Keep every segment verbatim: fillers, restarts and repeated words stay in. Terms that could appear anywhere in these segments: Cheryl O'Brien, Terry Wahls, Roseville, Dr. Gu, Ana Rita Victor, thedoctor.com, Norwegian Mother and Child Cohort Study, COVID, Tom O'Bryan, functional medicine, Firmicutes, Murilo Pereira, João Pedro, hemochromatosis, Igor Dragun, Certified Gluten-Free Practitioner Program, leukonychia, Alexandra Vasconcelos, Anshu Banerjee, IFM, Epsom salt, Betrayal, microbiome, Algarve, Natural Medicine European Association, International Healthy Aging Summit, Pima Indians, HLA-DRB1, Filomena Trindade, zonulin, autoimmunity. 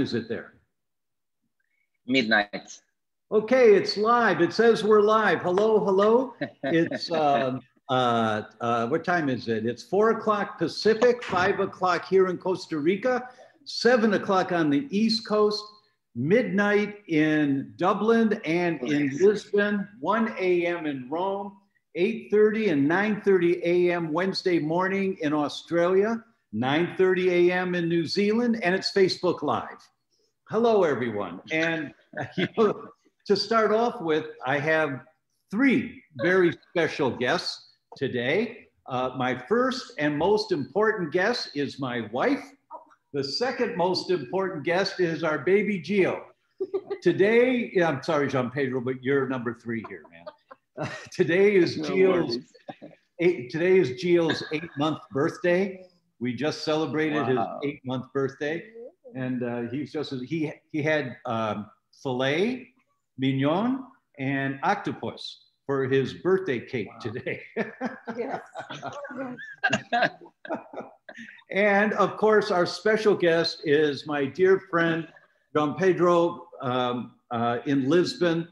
is it there? Midnight. Okay, it's live. It says we're live. Hello, hello. It's um, uh, uh, what time is it? It's four o'clock Pacific, five o'clock here in Costa Rica, seven o'clock on the East Coast, midnight in Dublin and in Lisbon, one A M in Rome, eight thirty and nine thirty A M Wednesday morning in Australia, nine thirty A M in New Zealand, and it's Facebook Live. Hello, everyone. And you know, to start off with, I have three very special guests today. Uh, my first and most important guest is my wife. The second most important guest is our baby Gio. Today, I'm sorry, João Pedro, but you're number three here, man. Uh, today is no Gio's eight, today is Gio's eight-month birthday. We just celebrated wow. his eight-month birthday, and uh, he's just he he had um, filet, mignon, and octopus for his birthday cake wow. today. Yes. And of course, our special guest is my dear friend, Don Pedro um, uh, in Lisbon,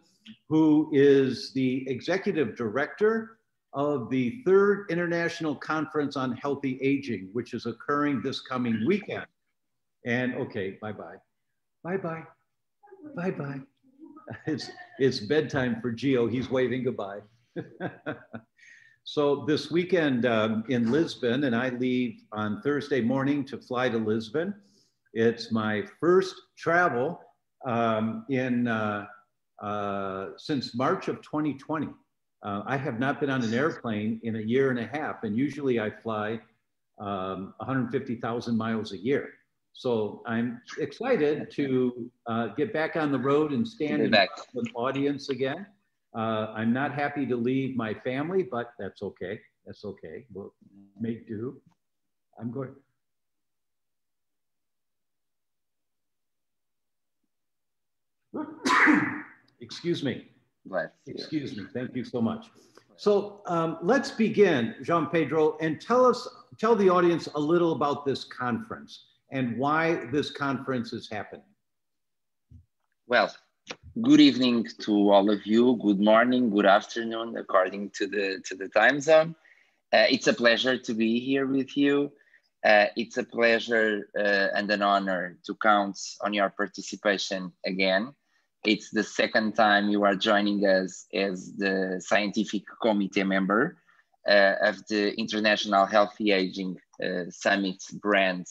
who is the executive director of the Third International Conference on Healthy Aging, which is occurring this coming weekend. And okay, bye-bye, bye-bye, bye-bye. It's, it's bedtime for Gio, he's waving goodbye. So this weekend um, in Lisbon, and I leave on Thursday morning to fly to Lisbon. It's my first travel um, in uh, uh, since March of twenty twenty. Uh, I have not been on an airplane in a year and a half, and usually I fly um, one hundred fifty thousand miles a year. So I'm excited to uh, get back on the road and stand in front of an audience again. Uh, I'm not happy to leave my family, but that's okay. That's okay. We'll make do. I'm going. Excuse me. Excuse me. Thank you so much. So um, let's begin, João Pedro, and tell us, tell the audience a little about this conference and why this conference is happening. Well, good evening to all of you. Good morning, good afternoon, according to the to the time zone. Uh, it's a pleasure to be here with you. Uh, it's a pleasure uh, and an honor to count on your participation again. It's the second time you are joining us as the scientific committee member uh, of the International Healthy Aging uh, Summit brand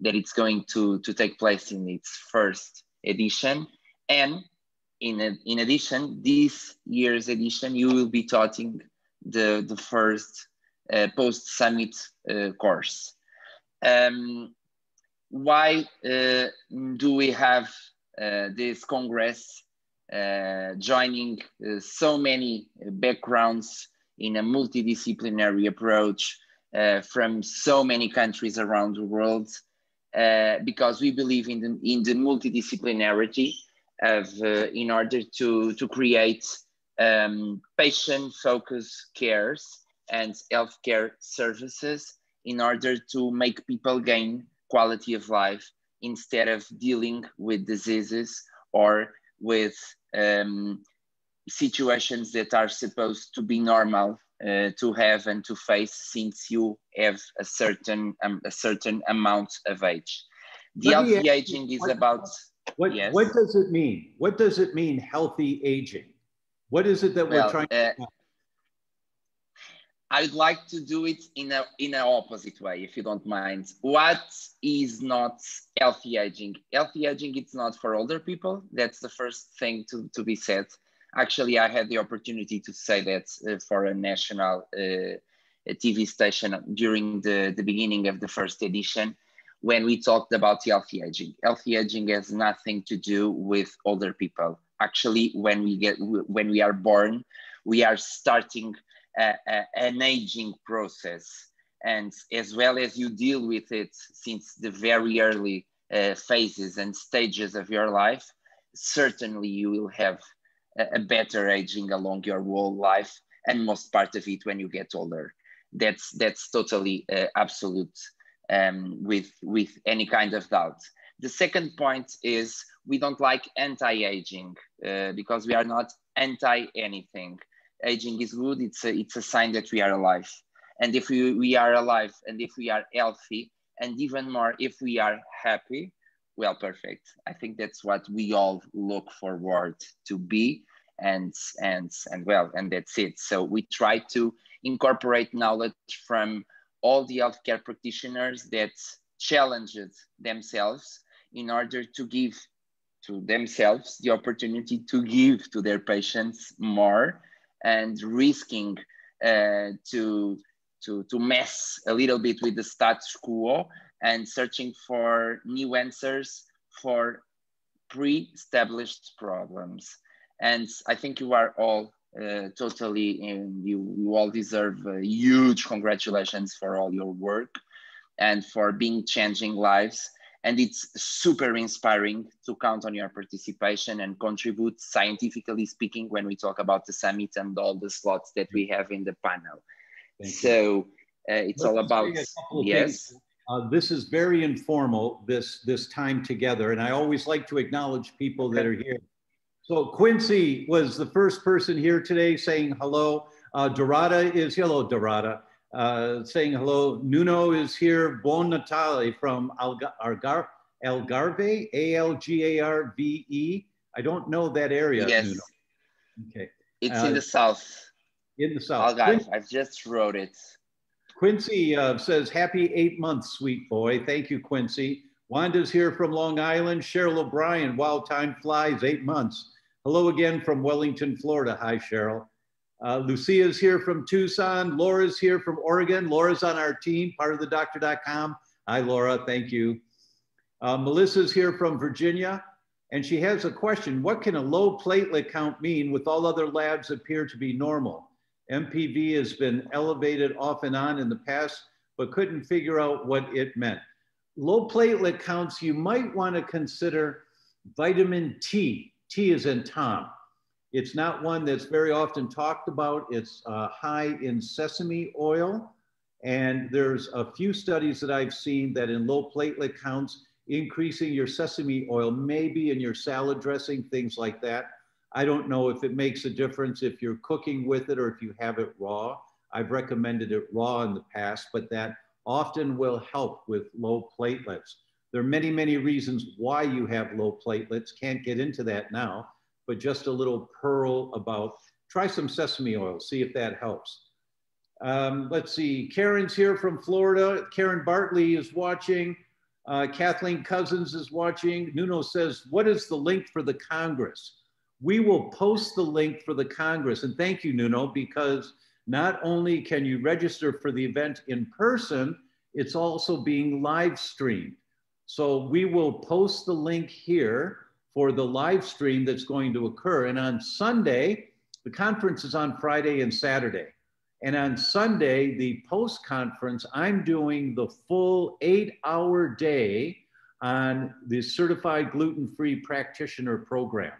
that it's going to, to take place in its first edition. And in, a, in addition, this year's edition, you will be teaching the, the first uh, post-summit uh, course. Um, why uh, do we have uh, this Congress uh, joining uh, so many backgrounds in a multidisciplinary approach uh, from so many countries around the world? Uh, because we believe in the, in the multidisciplinarity of, uh, in order to, to create um, patient-focused cares and healthcare services in order to make people gain quality of life instead of dealing with diseases or with um, situations that are supposed to be normal uh, to have and to face since you have a certain, um, a certain amount of age. The healthy aging is about... What, yes. what does it mean? What does it mean, healthy aging? What is it that well, we're trying to do? Uh, I'd like to do it in a in an opposite way, if you don't mind. What is not healthy aging? Healthy aging, it's not for older people. That's the first thing to, to be said. Actually, I had the opportunity to say that uh, for a national uh, a T V station during the, the beginning of the first edition, when we talked about healthy aging. Healthy aging has nothing to do with older people. Actually, when we get when we are born, we are starting a, a, an aging process. And as well as you deal with it since the very early uh, phases and stages of your life, certainly you will have a, a better aging along your whole life and most part of it when you get older. That's, that's totally uh, absolute. Um, with, with any kind of doubt. The second point is we don't like anti-aging uh, because we are not anti-anything. Aging is good. It's a, it's a sign that we are alive. And if we, we are alive and if we are healthy, and even more, if we are happy, well, perfect. I think that's what we all look forward to be. And, and, and well, and that's it. So we try to incorporate knowledge from all the healthcare practitioners that challenged themselves in order to give to themselves the opportunity to give to their patients more, and risking uh, to, to, to mess a little bit with the status quo and searching for new answers for pre-established problems. And I think you are all uh, totally, and you, you all deserve uh, huge congratulations for all your work and for being changing lives. And it's super inspiring to count on your participation and contribute, scientifically speaking, when we talk about the summit and all the slots that we have in the panel. Thank so uh, it's Let's all about, yes. Uh, this is very informal, this, this time together. And I always like to acknowledge people that are here. So Quincy was the first person here today saying hello. Uh, Dorada is, hello Dorada, uh, saying hello. Nuno is here. Bon Natale from Algarve, Algarve, A L G A R V E. I don't know that area, yes. Nuno. Okay. It's uh, in the south. In the south. Algarve, I've just wrote it. Quincy uh, says, happy eight months, sweet boy. Thank you, Quincy. Wanda's here from Long Island. Cheryl O'Brien, wow, time flies, eight months. Hello again from Wellington, Florida. Hi, Cheryl. Uh, Lucia's here from Tucson. Laura's here from Oregon. Laura's on our team, part of the doctor dot com. Hi, Laura. Thank you. Uh, Melissa's here from Virginia, and she has a question. What can a low platelet count mean with all other labs appear to be normal? M P V has been elevated off and on in the past, but couldn't figure out what it meant. Low platelet counts, you might want to consider vitamin T. T is in Tom. It's not one that's very often talked about. It's uh, high in sesame oil. And there's a few studies that I've seen that in low platelet counts, increasing your sesame oil, maybe in your salad dressing, things like that. I don't know if it makes a difference if you're cooking with it or if you have it raw. I've recommended it raw in the past, but that often will help with low platelets. There are many, many reasons why you have low platelets. Can't get into that now, but just a little pearl about, try some sesame oil, see if that helps. Um, let's see, Karen's here from Florida. Karen Bartley is watching. Uh, Kathleen Cousins is watching. Nuno says, what is the link for the Congress? We will post the link for the Congress. And thank you, Nuno, because not only can you register for the event in person, it's also being live streamed. So we will post the link here for the live stream that's going to occur. And on Sunday, the conference is on Friday and Saturday. And on Sunday, the post-conference, I'm doing the full eight-hour day on the Certified Gluten-Free Practitioner Program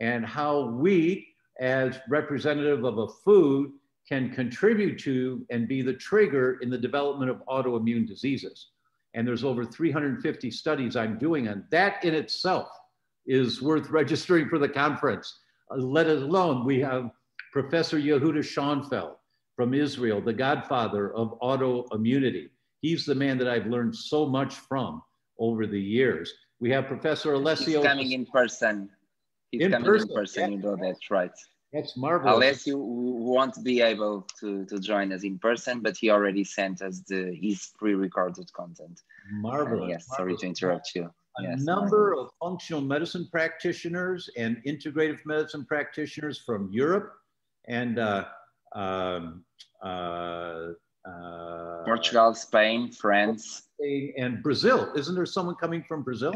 and how we, as representative of a food, can contribute to and be the trigger in the development of autoimmune diseases. And there's over three hundred fifty studies I'm doing, and that in itself is worth registering for the conference. Uh, let alone, we have Professor Yehuda Schoenfeld from Israel, the godfather of autoimmunity. He's the man that I've learned so much from over the years. We have Professor Alessio. He's coming in person. He's in coming person, in person, you know, that's right. That's marvelous. Alessio won't be able to, to join us in person, but he already sent us the, his pre-recorded content. Marvelous. Uh, yes, marvelous. Sorry to interrupt you. A yes, number marvelous. of functional medicine practitioners and integrative medicine practitioners from Europe and uh, um, uh, uh, Portugal, Spain, France. And Brazil. Isn't there someone coming from Brazil?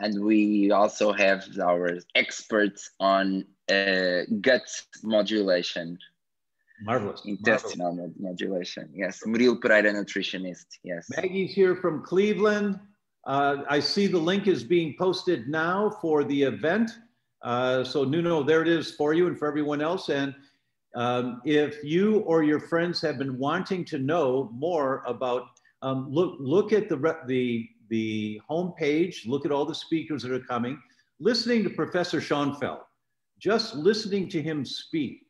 And we also have our experts on uh, gut modulation. Marvelous. Intestinal Marvelous. modulation. Yes. Murilo Pereira, nutritionist. Yes. Maggie's here from Cleveland. Uh, I see the link is being posted now for the event. Uh, so, Nuno, there it is for you and for everyone else. And um, if you or your friends have been wanting to know more about, um, look, look at the, the the homepage, look at all the speakers that are coming, listening to Professor Schoenfeld, just listening to him speak,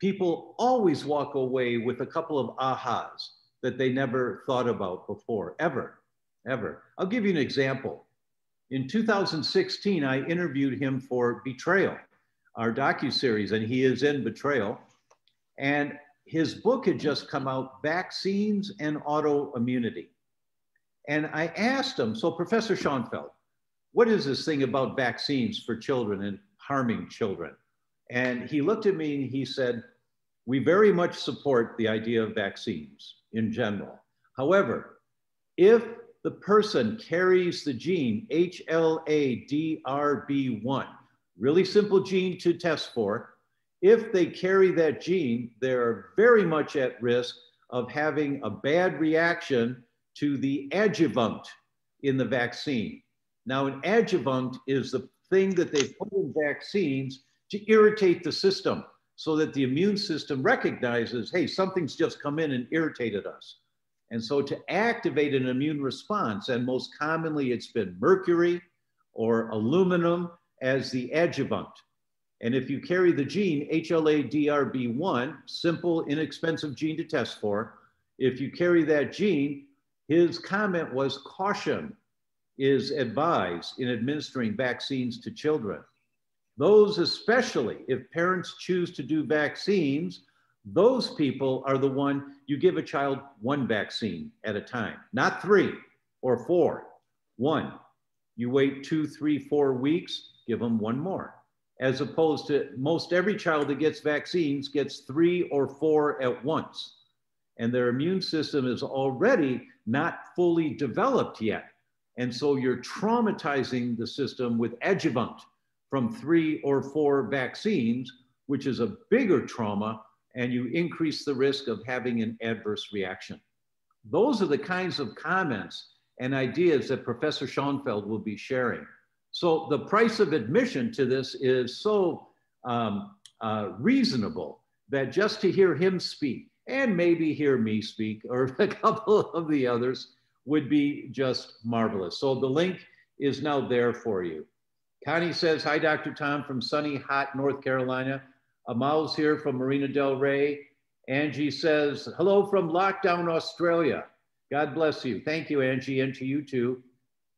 people always walk away with a couple of ahas that they never thought about before, ever, ever. I'll give you an example. In two thousand sixteen, I interviewed him for Betrayal, our docuseries, and he is in Betrayal. And his book had just come out, Vaccines and Autoimmunity. And I asked him, so Professor Schoenfeld, what is this thing about vaccines for children and harming children? And he looked at me and he said, we very much support the idea of vaccines in general. However, if the person carries the gene H L A D R B one, really simple gene to test for, if they carry that gene, they're very much at risk of having a bad reaction to the adjuvant in the vaccine. Now, an adjuvant is the thing that they put in vaccines to irritate the system so that the immune system recognizes, hey, something's just come in and irritated us. And so to activate an immune response, and most commonly it's been mercury or aluminum as the adjuvant. And if you carry the gene H L A D R B one, simple, inexpensive gene to test for, if you carry that gene, his comment was caution is advised in administering vaccines to children. Those, especially if parents choose to do vaccines, those people are the one, you give a child one vaccine at a time, not three or four, one. You wait two, three, four weeks, give them one more. As opposed to most every child that gets vaccines gets three or four at once. And their immune system is already not fully developed yet. And so you're traumatizing the system with adjuvant from three or four vaccines, which is a bigger trauma, and you increase the risk of having an adverse reaction. Those are the kinds of comments and ideas that Professor Schoenfeld will be sharing. So the price of admission to this is so um, uh, reasonable that just to hear him speak and maybe hear me speak or a couple of the others would be just marvelous. So the link is now there for you. Connie says, hi, Doctor Tom from sunny, hot North Carolina. Amal's here from Marina Del Rey. Angie says, hello from lockdown Australia. God bless you. Thank you, Angie, and to you too.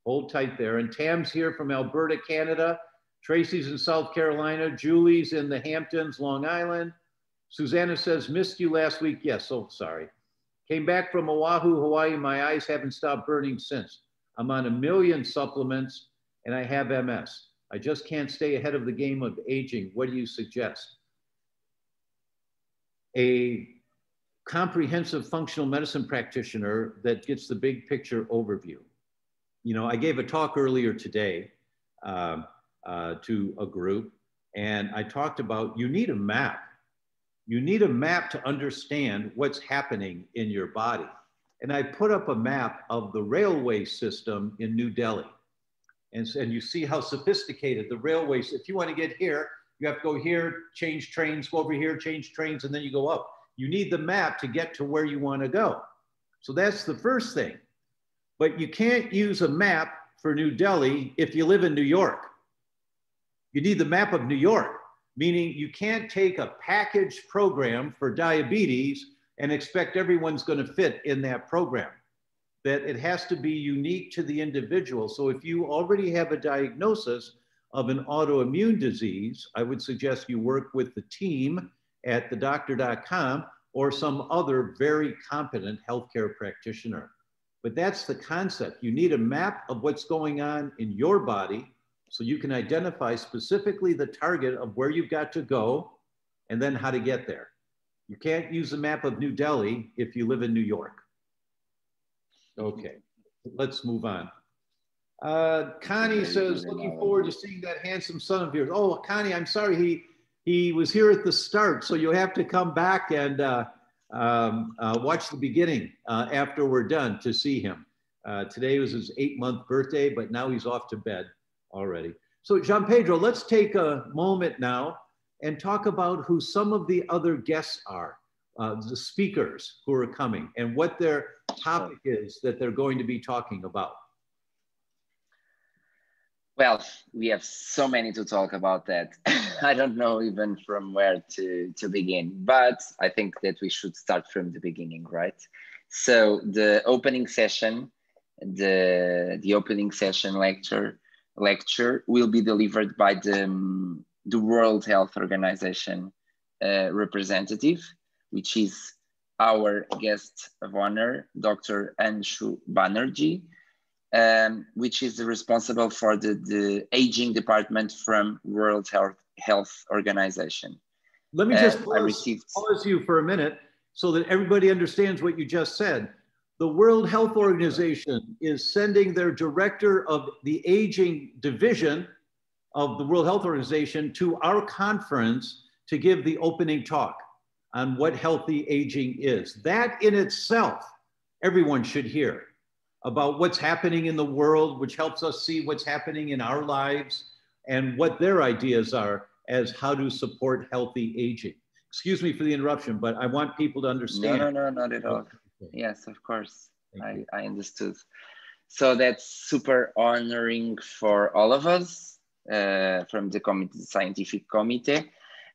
Hold tight there. And Tam's here from Alberta, Canada. Tracy's in South Carolina. Julie's in the Hamptons, Long Island. Susanna says, missed you last week. Yes, oh, sorry. Came back from Oahu, Hawaii. My eyes haven't stopped burning since. I'm on a million supplements and I have M S. I just can't stay ahead of the game of aging. What do you suggest? A comprehensive functional medicine practitioner that gets the big picture overview. You know, I gave a talk earlier today uh, uh, to a group, and I talked about you need a map. You need a map to understand what's happening in your body. And I put up a map of the railway system in New Delhi. And, and you see how sophisticated the railways, if you want to get here, you have to go here, change trains, go over here, change trains, and then you go up. You need the map to get to where you want to go. So that's the first thing. But you can't use a map for New Delhi if you live in New York. You need the map of New York, meaning you can't take a package program for diabetes and expect everyone's going to fit in that program. That it has to be unique to the individual. So if you already have a diagnosis of an autoimmune disease, I would suggest you work with the team at the doctor dot com or some other very competent healthcare practitioner. But that's the concept. You need a map of what's going on in your body so you can identify specifically the target of where you've got to go and then how to get there. You can't use a map of New Delhi if you live in New York. Okay, let's move on. Uh, Connie says, looking forward to seeing that handsome son of yours. Oh, Connie, I'm sorry, he, he was here at the start, so you'll have to come back and uh, Um, uh, watch the beginning uh, after we're done to see him. Uh, today was his eight month birthday, but now he's off to bed already. So João Pedro, let's take a moment now and talk about who some of the other guests are, uh, the speakers who are coming and what their topic is that they're going to be talking about. Well, we have so many to talk about that. I don't know even from where to, to begin, but I think that we should start from the beginning, right? So the opening session, the, the opening session lecture, lecture will be delivered by the, um, the World Health Organization uh, representative, which is our guest of honor, Doctor Anshu Banerjee, Um, which is responsible for the, the aging department from World Health, Health Organization. Let me just uh, pause, I received... pause you for a minute so that everybody understands what you just said. The World Health Organization is sending their director of the aging division of the World Health Organization to our conference to give the opening talk on what healthy aging is. That in itself, everyone should hear about what's happening in the world, which helps us see what's happening in our lives and what their ideas are as how to support healthy aging. Excuse me for the interruption, but I want people to understand. No, no, no, not at all. Yes, of course, I, I understood. So that's super honoring for all of us uh, from the committee, scientific committee.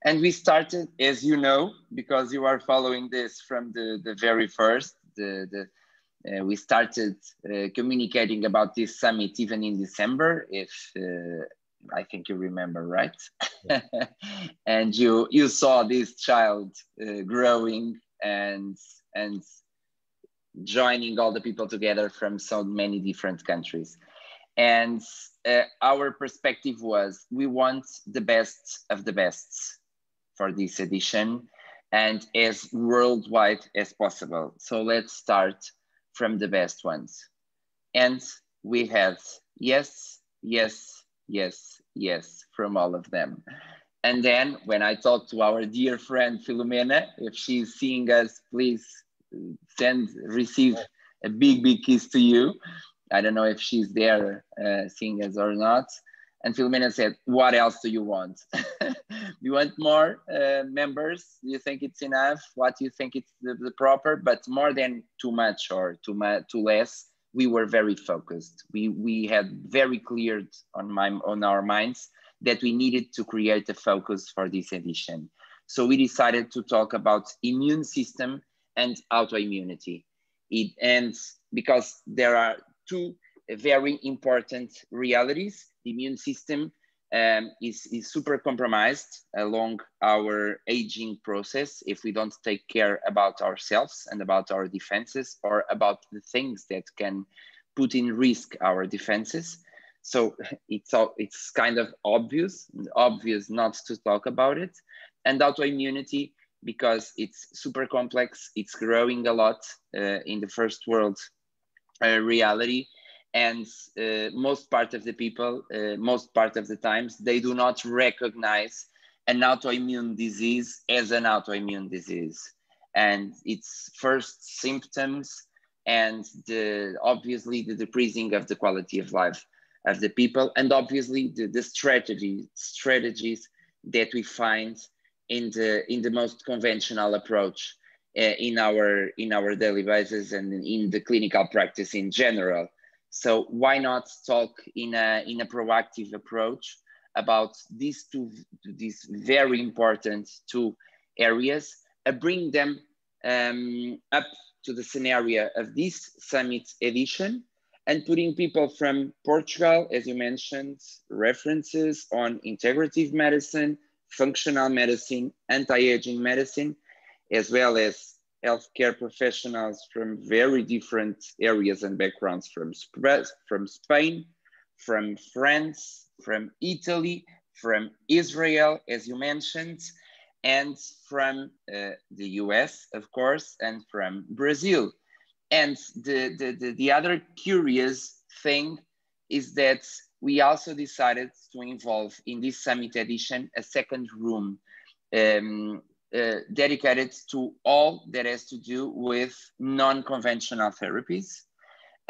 And we started, as you know, because you are following this from the, the very first, the, the Uh, we started uh, communicating about this summit even in December, if uh, I think you remember, right? Yeah. And you you saw this child uh, growing and and joining all the people together from so many different countries. And uh, our perspective was, we want the best of the best for this edition and as worldwide as possible. So let's start from the best ones. And we had yes, yes, yes, yes from all of them. And then when I talked to our dear friend Filomena, if she's seeing us, please send, receive a big, big kiss to you. I don't know if she's there uh, seeing us or not. And Filomena said, what else do you want? You want more uh, members? You think it's enough? What do you think it's the, the proper? But more than too much or too much, too less, we were very focused. We, we had very cleared on, my, on our minds that we needed to create a focus for this edition. So we decided to talk about immune system and autoimmunity. It ends because there are two very important realities. The immune system um, is, is super compromised along our aging process if we don't take care about ourselves and about our defenses or about the things that can put in risk our defenses. So it's, it's kind of obvious, obvious not to talk about it. And autoimmunity, because it's super complex, it's growing a lot uh, in the first world uh, reality. And uh, most part of the people, uh, most part of the times, they do not recognize an autoimmune disease as an autoimmune disease. And its first symptoms and the, obviously the decreasing of the quality of life of the people. And obviously the, the strategy, strategies that we find in the, in the most conventional approach uh, in, our, in our daily basis and in the clinical practice in general. So why not talk in a, in a proactive approach about these two, these very important two areas, uh, bring them um, up to the scenario of this summit edition and putting people from Portugal, as you mentioned, references on integrative medicine, functional medicine, anti-aging medicine, as well as healthcare professionals from very different areas and backgrounds, from, from Spain, from France, from Italy, from Israel, as you mentioned, and from uh, the U S, of course, and from Brazil. And the, the, the, the other curious thing is that we also decided to involve in this summit edition a second room um, Uh, dedicated to all that has to do with non-conventional therapies,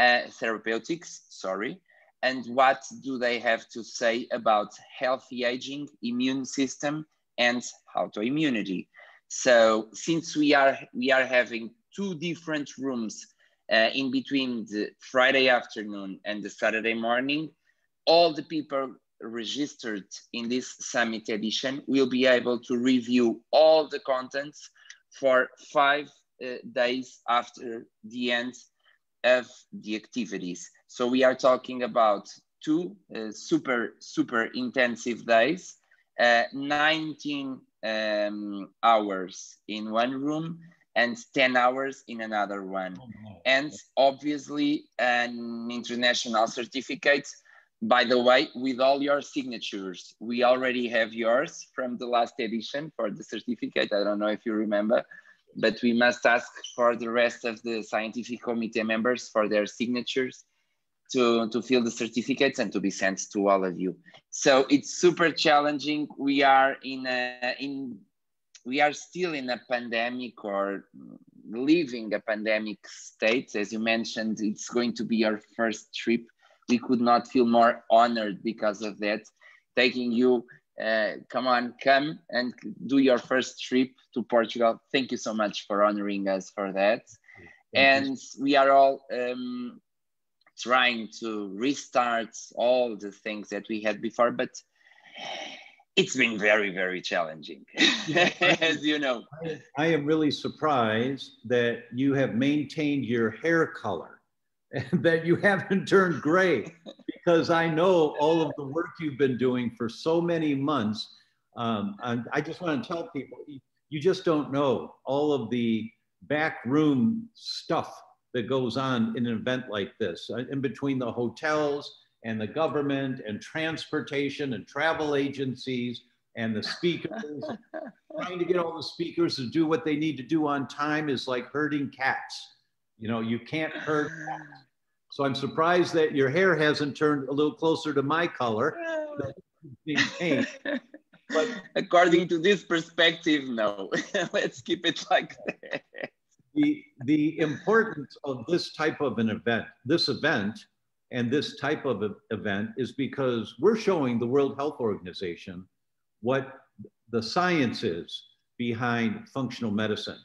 uh, therapeutics, sorry, and what do they have to say about healthy aging, immune system, and autoimmunity. So since we are, we are having two different rooms uh, in between the Friday afternoon and the Saturday morning, all the people registered in this summit edition will be able to review all the contents for five uh, days after the end of the activities. So we are talking about two uh, super, super intensive days, uh, nineteen um, hours in one room and ten hours in another one. And obviously an international certificate. By the way, with all your signatures, we already have yours from the last edition for the certificate. I don't know if you remember, but we must ask for the rest of the scientific committee members for their signatures to, to fill the certificates and to be sent to all of you. So it's super challenging. We are in a, in, we are still in a pandemic or living a pandemic state. As you mentioned, it's going to be your first trip. We could not feel more honored because of that, taking you, uh, come on, come and do your first trip to Portugal. Thank you so much for honoring us for that. Thank and you. We are all um, trying to restart all the things that we had before, but it's been very, very challenging, as you know. I, I am really surprised that you have maintained your hair color. And that you haven't turned gray, because I know all of the work you've been doing for so many months. Um, and I just want to tell people, you just don't know all of the backroom stuff that goes on in an event like this, in between the hotels and the government and transportation and travel agencies and the speakers. Trying to get all the speakers to do what they need to do on time is like herding cats. You know, you can't hurt that. So I'm surprised that your hair hasn't turned a little closer to my color. But according to this perspective, no. Let's keep it like that. The, the importance of this type of an event, this event, and this type of event is because we're showing the World Health Organization what the science is behind functional medicine.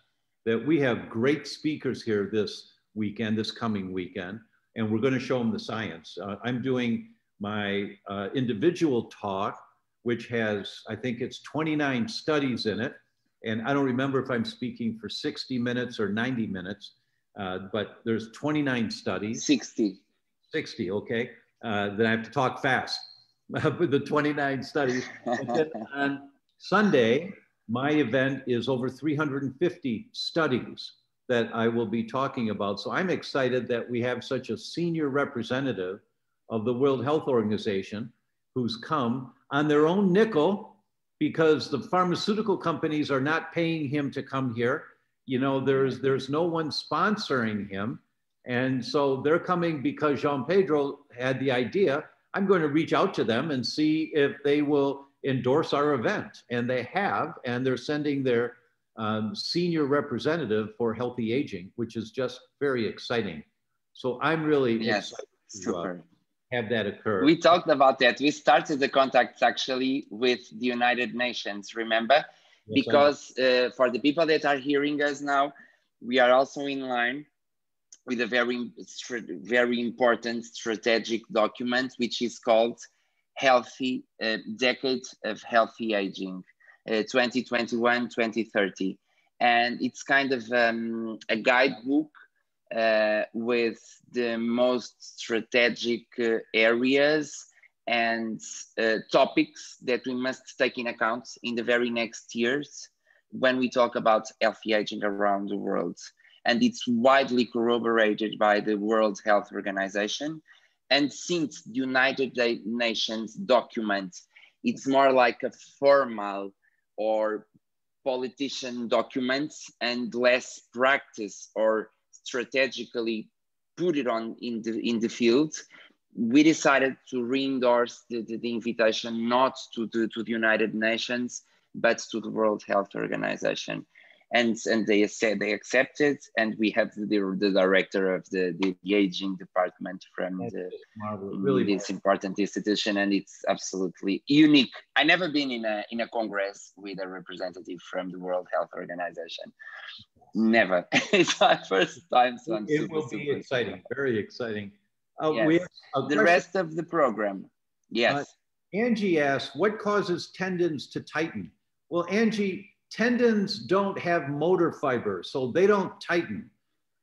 That we have great speakers here this weekend, this coming weekend, and we're going to show them the science. Uh, I'm doing my uh, individual talk, which has, I think it's twenty-nine studies in it. And I don't remember if I'm speaking for sixty minutes or ninety minutes, uh, but there's twenty-nine studies. sixty. sixty, okay. Uh, then I have to talk fast with the twenty-nine studies. And then on Sunday, my event is over three hundred fifty studies that I will be talking about. So I'm excited that we have such a senior representative of the World Health Organization who's come on their own nickel, because the pharmaceutical companies are not paying him to come here. You know, there's, there's no one sponsoring him. And so they're coming because João Pedro had the idea. I'm going to reach out to them and see if they will endorse our event, and they have, and they're sending their um, senior representative for healthy aging, which is just very exciting. So I'm really yes, excited to uh, have that occur. We talked about that. We started the contacts actually with the United Nations, remember? Yes, because uh, for the people that are hearing us now, we are also in line with a very, very important strategic document, which is called Healthy uh, Decade of Healthy Aging, uh, twenty twenty-one to twenty thirty. And it's kind of um, a guidebook uh, with the most strategic uh, areas and uh, topics that we must take in account in the very next years when we talk about healthy aging around the world. And it's widely corroborated by the World Health Organization. And since the United Nations document, it's more like a formal or politician document and less practice or strategically put it on in the, in the field, we decided to re-endorse the, the, the invitation not to the, to the United Nations, but to the World Health Organization. And, and they said they accepted, and we have the, the director of the, the, the aging department from the, really this important institution, and it's absolutely unique. I've never been in a, in a Congress with a representative from the World Health Organization. Never. It's our first time, so I'm it super, will be super exciting, super. very exciting. Uh, yes. we have the question. Rest of the program. Yes. Uh, Angie asked, what causes tendons to tighten? Well, Angie, tendons don't have motor fiber, so they don't tighten.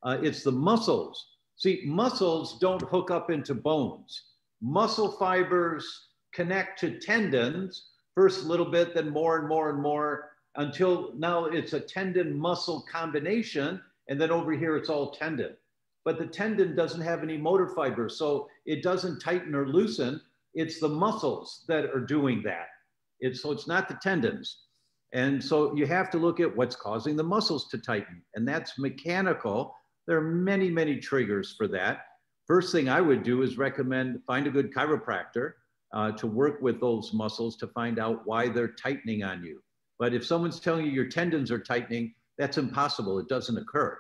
Uh, it's the muscles. See, muscles don't hook up into bones. Muscle fibers connect to tendons, first a little bit, then more and more and more, until now it's a tendon-muscle combination, and then over here it's all tendon. But the tendon doesn't have any motor fiber, so it doesn't tighten or loosen. It's the muscles that are doing that. It's, so it's not the tendons. And so you have to look at what's causing the muscles to tighten, and that's mechanical. There are many, many triggers for that. First thing I would do is recommend find a good chiropractor uh, to work with those muscles to find out why they're tightening on you. But if someone's telling you your tendons are tightening, that's impossible. It doesn't occur.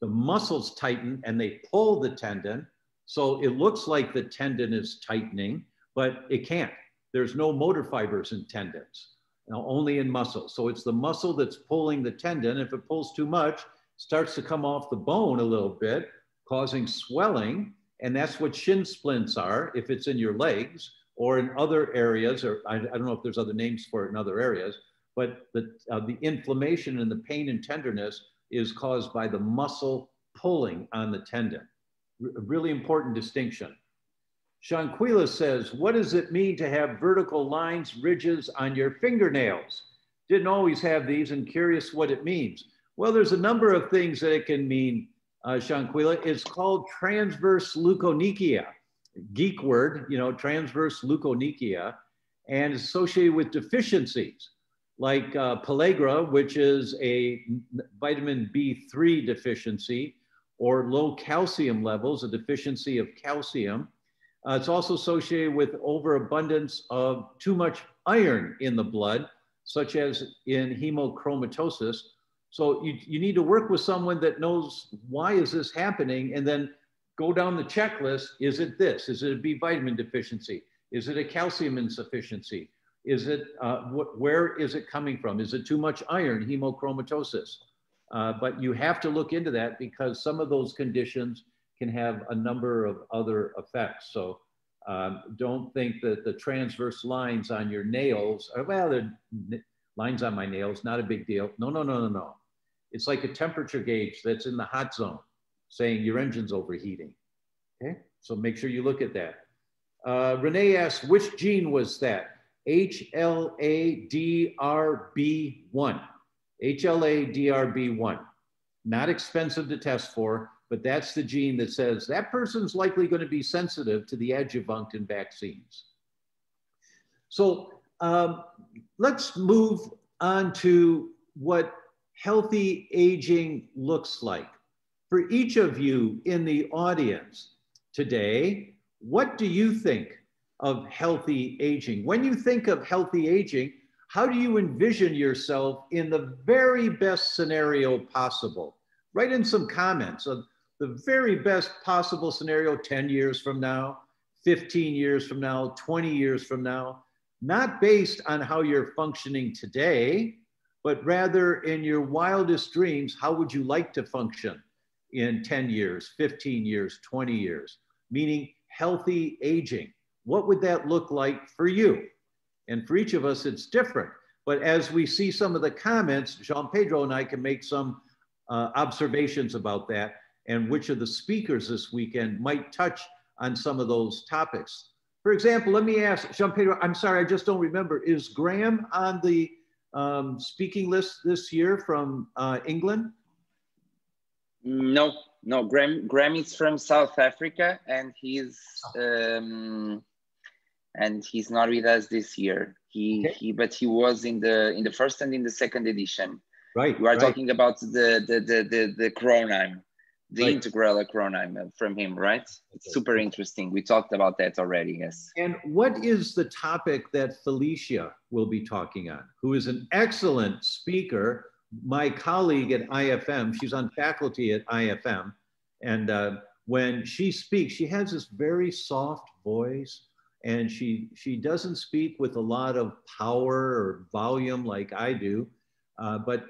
The muscles tighten and they pull the tendon. So it looks like the tendon is tightening, but it can't. There's no motor fibers in tendons, only in muscles. So it's the muscle that's pulling the tendon. If it pulls too much, starts to come off the bone a little bit, causing swelling. And that's what shin splints are, if it's in your legs or in other areas, or I, I don't know if there's other names for it in other areas, but the, uh, the inflammation and the pain and tenderness is caused by the muscle pulling on the tendon. A really important distinction. Shanquila says, what does it mean to have vertical lines, ridges on your fingernails? Didn't always have these and curious what it means. Well, there's a number of things that it can mean, uh, Shanquila. It's called transverse leukonychia, geek word, you know, transverse leukonychia, and associated with deficiencies like uh, pellagra, which is a vitamin B three deficiency, or low calcium levels, a deficiency of calcium. Uh, it's also associated with overabundance of too much iron in the blood, such as in hemochromatosis. So you, you need to work with someone that knows why is this happening, and then go down the checklist. Is it this? Is it a B vitamin deficiency? Is it a calcium insufficiency? Is it, uh, wh where is it coming from? Is it too much iron, hemochromatosis? Uh, but you have to look into that because some of those conditions can have a number of other effects. So um, don't think that the transverse lines on your nails, or, well, the lines on my nails, not a big deal. No, no, no, no, no. It's like a temperature gauge that's in the hot zone saying your engine's overheating, okay? So make sure you look at that. Uh, Renee asked, which gene was that? H L A D R B one. H L A D R B one. Not expensive to test for, but that's the gene that says that person's likely going to be sensitive to the adjuvant in vaccines. So um, let's move on to what healthy aging looks like. For each of you in the audience today, what do you think of healthy aging? When you think of healthy aging, how do you envision yourself in the very best scenario possible? Write in some comments of the very best possible scenario ten years from now, fifteen years from now, twenty years from now, not based on how you're functioning today, but rather in your wildest dreams, how would you like to function in ten years, fifteen years, twenty years, meaning healthy aging. What would that look like for you? And for each of us, it's different. But as we see some of the comments, João Pedro and I can make some uh, observations about that and which of the speakers this weekend might touch on some of those topics. For example, let me ask João Pedro, I'm sorry, I just don't remember, is Graham on the um, speaking list this year from uh, England? No, no, Graham, Graham is from South Africa and he's, um, and he's not with us this year. He, okay. he, but he was in the in the first and in the second edition. Right. You are right. talking about the the the the, the chronime, the right. integral chronime from him, right? Okay. It's super interesting. We talked about that already. Yes. And what is the topic that Felicia will be talking on? Who is an excellent speaker, my colleague at I F M. She's on faculty at I F M, and uh, when she speaks, she has this very soft voice. And she, she doesn't speak with a lot of power or volume like I do, uh, but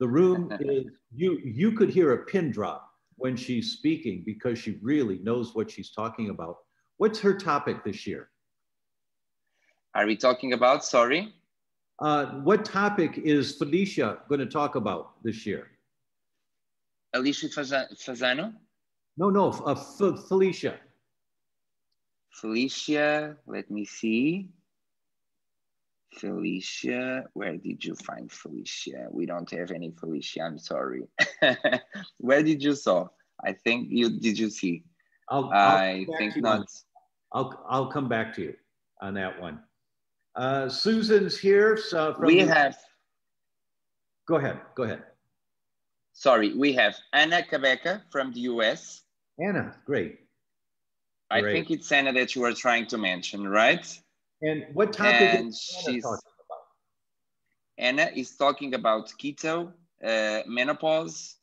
the room is, you, you could hear a pin drop when she's speaking because she really knows what she's talking about. What's her topic this year? are we talking about? Sorry. Uh, what topic is Felicia going to talk about this year? Alessio Fasano? No, no, uh, F Felicia. Felicia, let me see. Felicia, where did you find Felicia? We don't have any Felicia, I'm sorry. Where did you saw? I think you, did you see? I'll, I'll I think not. I'll, I'll come back to you on that one. Uh, Susan's here. So from we the... have. Go ahead, go ahead. Sorry, we have Anna Cabecca from the U S. Anna, great. I great. think it's Anna that you were trying to mention, right? And what topic and is Anna she's, talking about? Anna is talking about keto, uh, menopause,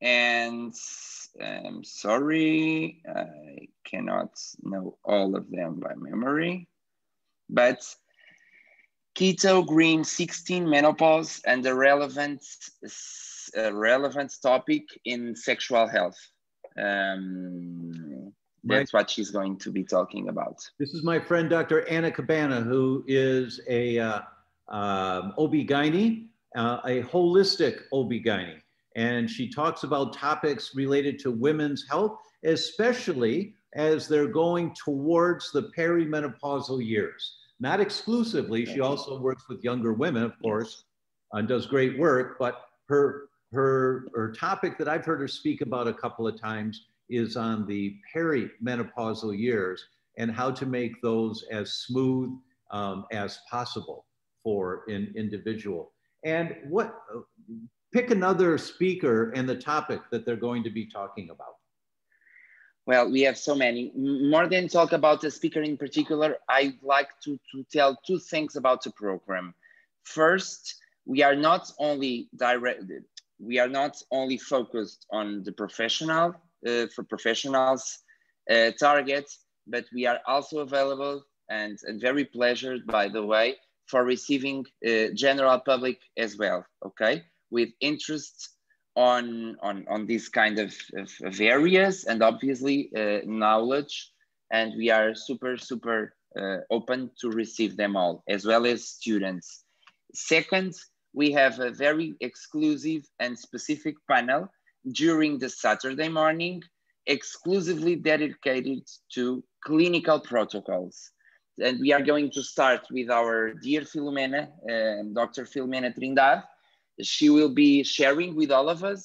and I'm sorry, I cannot know all of them by memory, but keto, green, sixteen, menopause, and the relevant, uh, relevant topic in sexual health. Um, That's what she's going to be talking about. This is my friend, Doctor Anna Cabana, who is a uh, um, O B G Y N, uh, a holistic O B G Y N. And she talks about topics related to women's health, especially as they're going towards the perimenopausal years. Not exclusively, she also works with younger women, of course, and does great work, but her, her, her topic that I've heard her speak about a couple of times is on the perimenopausal years and how to make those as smooth um, as possible for an individual. And what, pick another speaker and the topic that they're going to be talking about. Well, we have so many. More than talk about the speaker in particular, I'd like to, to tell two things about the program. First, we are not only directed, we are not only focused on the professional, Uh, for professionals uh, target, but we are also available and, and very pleasured, by the way, for receiving uh, general public as well, okay? With interest on, on, on these kind of, of, of areas and obviously uh, knowledge, and we are super, super uh, open to receive them all, as well as students. Second, we have a very exclusive and specific panel during the Saturday morning, exclusively dedicated to clinical protocols. And we are going to start with our dear Filomena, uh, Doctor Filomena Trindade. She will be sharing with all of us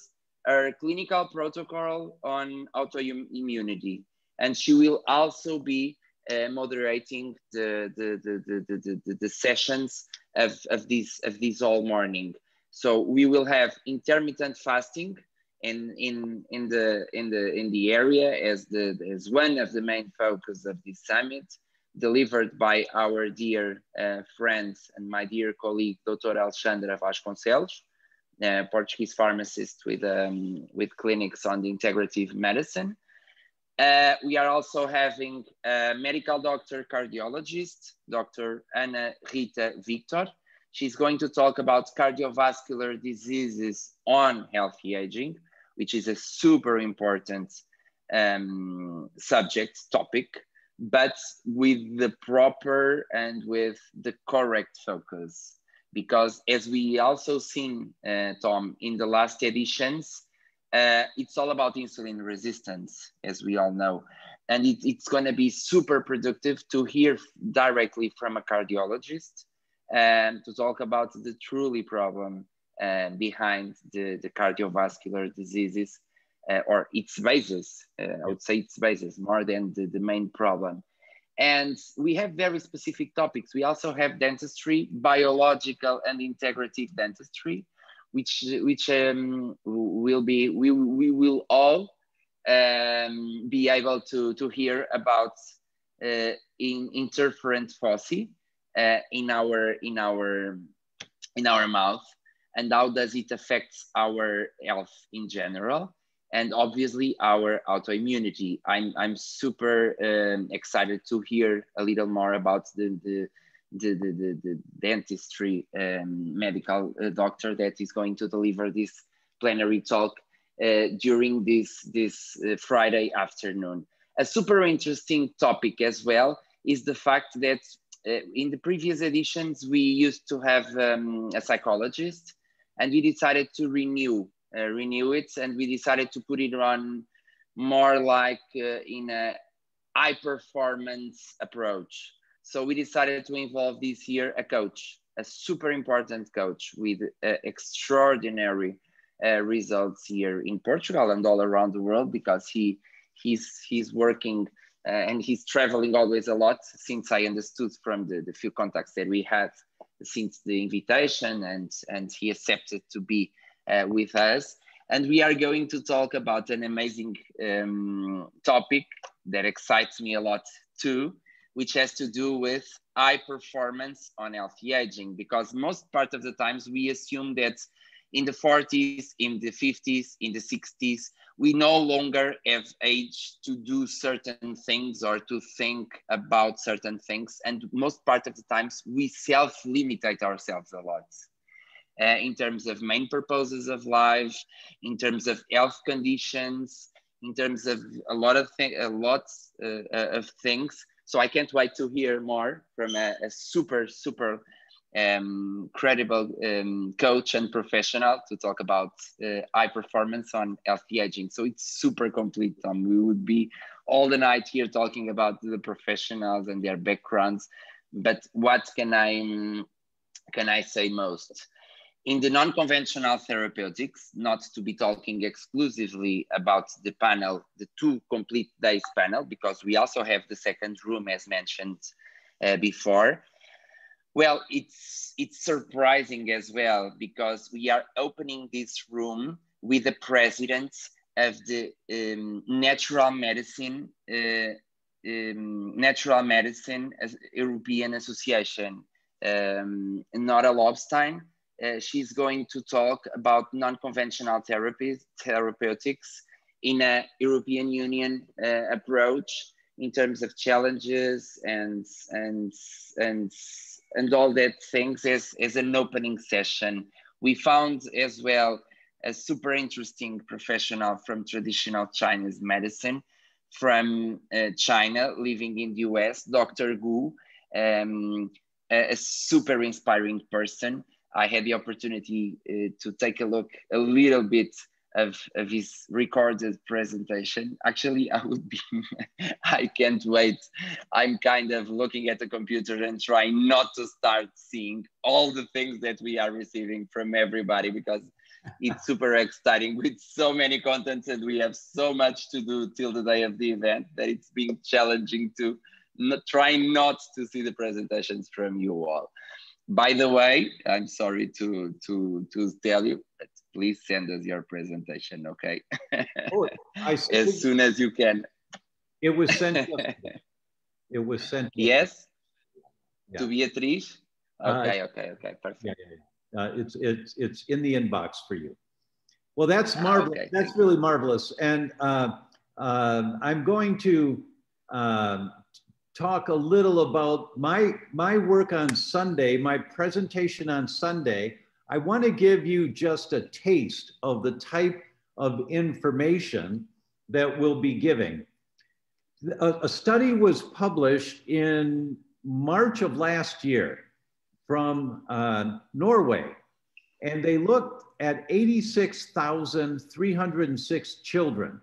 her clinical protocol on autoimmunity. And she will also be uh, moderating the, the, the, the, the, the, the sessions of, of, this, of this all morning. So we will have intermittent fasting In, in in the in the in the area as the as one of the main focus of this summit, delivered by our dear uh, friend and my dear colleague, Doctor Alexandra Vasconcelos, uh, Portuguese pharmacist with um, with clinics on the integrative medicine. Uh, we are also having a medical doctor cardiologist, Doctor Ana Rita Victor. She's going to talk about cardiovascular diseases on healthy aging, which is a super important um, subject topic, but with the proper and with the correct focus. Because as we also seen, uh, Tom, in the last editions, uh, it's all about insulin resistance, as we all know. And it, it's gonna be super productive to hear directly from a cardiologist and to talk about the truly problem uh, behind the, the cardiovascular diseases uh, or its basis. Uh, I would say its basis more than the, the main problem. And we have very specific topics. We also have dentistry, biological and integrative dentistry, which, which um, will be, we, we will all um, be able to, to hear about uh, in interferent foci, Uh, in our in our in our mouth, and how does it affect our health in general, and obviously our autoimmunity. I'm I'm super um, excited to hear a little more about the the the the, the, the dentistry um, medical uh, doctor that is going to deliver this plenary talk uh, during this this uh, Friday afternoon. A super interesting topic as well is the fact that uh, in the previous editions, we used to have um, a psychologist, and we decided to renew, uh, renew it. And we decided to put it on more like uh, in a high performance approach. So we decided to involve this year a coach, a super important coach with uh, extraordinary uh, results here in Portugal and all around the world, because he he's, he's working uh, and he's traveling always a lot, since I understood from the, the few contacts that we had since the invitation, and, and he accepted to be uh, with us. And we are going to talk about an amazing um, topic that excites me a lot too, which has to do with high performance on healthy aging, because most part of the times we assume that in the forties, in the fifties, in the sixties, we no longer have age to do certain things or to think about certain things. And most part of the times we self-limitate ourselves a lot uh, in terms of main purposes of life, in terms of health conditions, in terms of a lot of, th a lot, uh, of things. So I can't wait to hear more from a, a super, super um, credible um, coach and professional to talk about uh, high performance on healthy aging. So it's super complete, Tom. We would be all the night here talking about the professionals and their backgrounds. But what can I, can I say most? In the non-conventional therapeutics, not to be talking exclusively about the panel, the two complete days panel, because we also have the second room as mentioned uh, before. Well, it's, it's surprising as well, because we are opening this room with the president of the um, Natural Medicine, uh, um, Natural Medicine European Association, um, Nora Lobstein. Uh, she's going to talk about non-conventional therapies, therapeutics in a European Union uh, approach in terms of challenges and and and and all that things as, as an opening session. We found as well a super interesting professional from traditional Chinese medicine from uh, China, living in the U S, Doctor Gu, um, a, a super inspiring person. I had the opportunity uh, to take a look a little bit of, of his recorded presentation. Actually, I would be, I can't wait. I'm kind of looking at the computer and trying not to start seeing all the things that we are receiving from everybody, because it's super exciting with so many contents, and we have so much to do till the day of the event that it's been challenging to not, try not to see the presentations from you all. By the way, I'm sorry to, to, to tell you, but please send us your presentation, okay? Oh, I as soon as you can. It was sent yesterday. It was sent yesterday. Yes? Yeah. To Beatriz? Okay, uh, okay, okay, perfect. Yeah, yeah, yeah. Uh, it's, it's, it's in the inbox for you. Well, that's marvelous. Okay. That's really marvelous. And uh, uh, I'm going to... Uh, talk a little about my, my work on Sunday, my presentation on Sunday. I want to give you just a taste of the type of information that we'll be giving. A, a study was published in March of last year from uh, Norway, and they looked at eighty-six thousand three hundred six children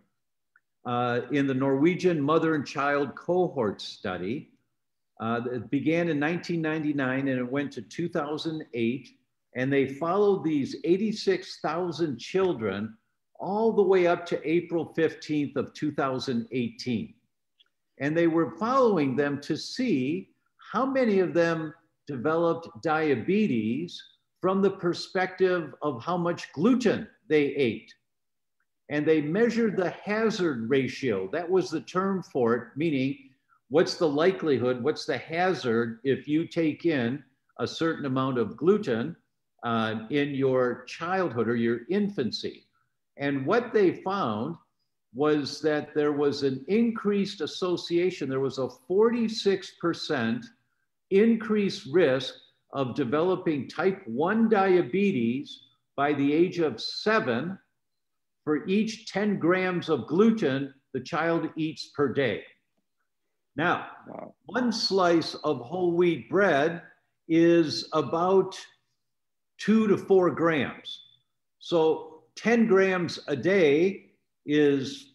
Uh, in the Norwegian Mother and Child Cohort Study. Uh, it began in nineteen ninety-nine and it went to two thousand eight. And they followed these eighty-six thousand children all the way up to April fifteenth of two thousand eighteen. And they were following them to see how many of them developed diabetes from the perspective of how much gluten they ate. And they measured the hazard ratio. That was the term for it, meaning what's the likelihood, what's the hazard if you take in a certain amount of gluten uh, in your childhood or your infancy. And what they found was that there was an increased association. There was a forty-six percent increased risk of developing type one diabetes by the age of seven for each ten grams of gluten the child eats per day. Now, wow. one slice of whole wheat bread is about two to four grams. So ten grams a day is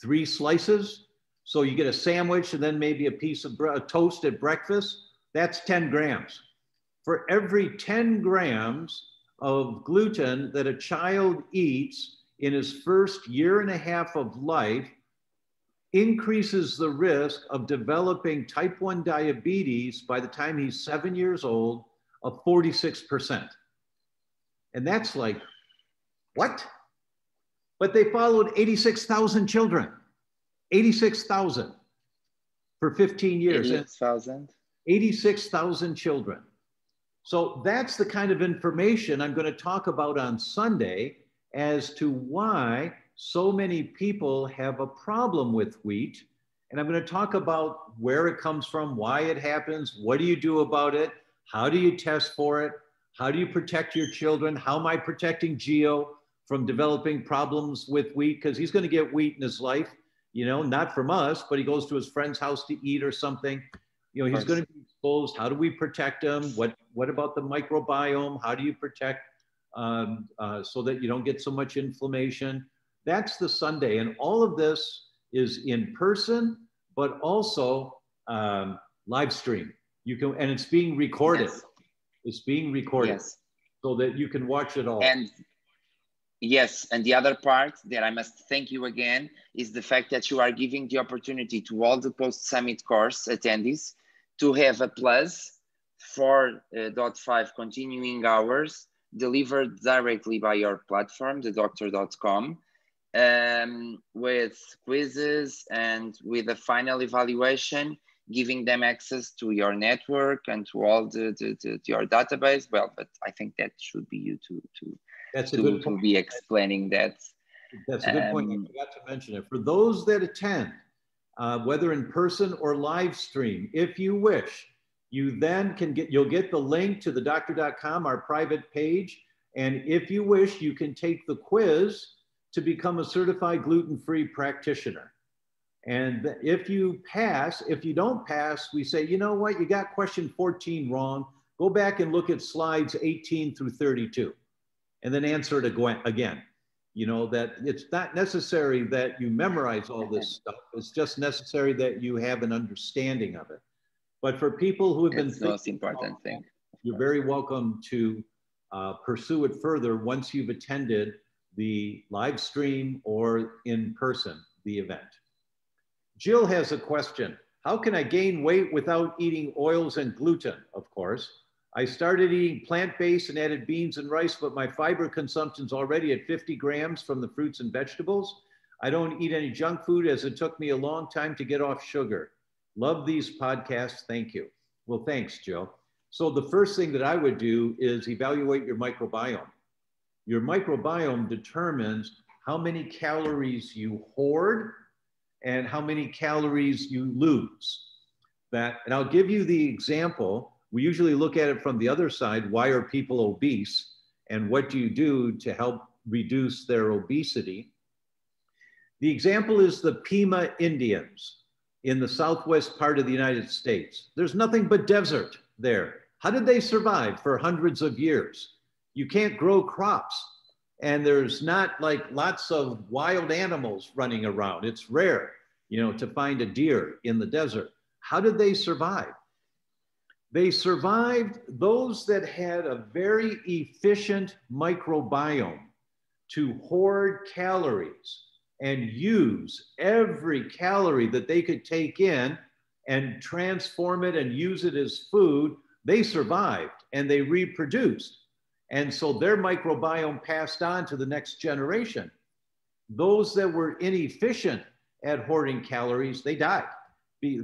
three slices. So you get a sandwich and then maybe a piece of bre- a toast at breakfast. That's ten grams. For every ten grams of gluten that a child eats in his first year and a half of life, increases the risk of developing type one diabetes by the time he's seven years old of forty-six percent. And that's like, what? But they followed eighty-six thousand children, eighty-six thousand for fifteen years. eighty-six thousand? eighty-six thousand children. So that's the kind of information I'm going to talk about on Sunday as to why so many people have a problem with wheat. And I'm going to talk about where it comes from, why it happens, what do you do about it, how do you test for it, how do you protect your children, how am I protecting Gio from developing problems with wheat, because he's going to get wheat in his life, you know, not from us, but he goes to his friend's house to eat or something. You know, he's going to be exposed. How do we protect him? What, what about the microbiome? How do you protect um, uh, so that you don't get so much inflammation? That's the Sunday. And all of this is in person, but also um, live stream. You can, and it's being recorded. Yes. It's being recorded yes. so that you can watch it all. And yes, and the other part that I must thank you again is the fact that you are giving the opportunity to all the post-summit course attendees to have a plus four point five continuing hours delivered directly by your platform, the doctor dot com, um, with quizzes and with a final evaluation, giving them access to your network and to all the, the, the, to your database. Well, but I think that should be you to, to, That's to, a good to point. be explaining that. That's a good um, point, I forgot to mention it. For those that attend, uh, whether in person or live stream, if you wish, you then can get, you'll get the link to the doctor dot com, our private page. And if you wish, you can take the quiz to become a certified gluten-free practitioner. And if you pass, if you don't pass, we say, you know what, you got question fourteen wrong. Go back and look at slides eighteen through thirty-two and then answer it again. You know, that it's not necessary that you memorize all this stuff. It's just necessary that you have an understanding of it. But for people who have been thinking, most important thing, you're very welcome to uh, pursue it further once you've attended the live stream or in person, the event. Jill has a question. How can I gain weight without eating oils and gluten? Of course. I started eating plant-based and added beans and rice, but my fiber consumption's already at fifty grams from the fruits and vegetables. I don't eat any junk food as it took me a long time to get off sugar. Love these podcasts, thank you. Well, thanks, Jill. So the first thing that I would do is evaluate your microbiome. Your microbiome determines how many calories you hoard and how many calories you lose. That, and I'll give you the example. We usually look at it from the other side. Why are people obese? And what do you do to help reduce their obesity? The example is the Pima Indians in the southwest part of the United States. There's nothing but desert there. How did they survive for hundreds of years? You can't grow crops. And there's not like lots of wild animals running around. It's rare, you know, to find a deer in the desert. How did they survive? They survived those that had a very efficient microbiome to hoard calories and use every calorie that they could take in and transform it and use it as food. They survived and they reproduced. And so their microbiome passed on to the next generation. Those that were inefficient at hoarding calories, they died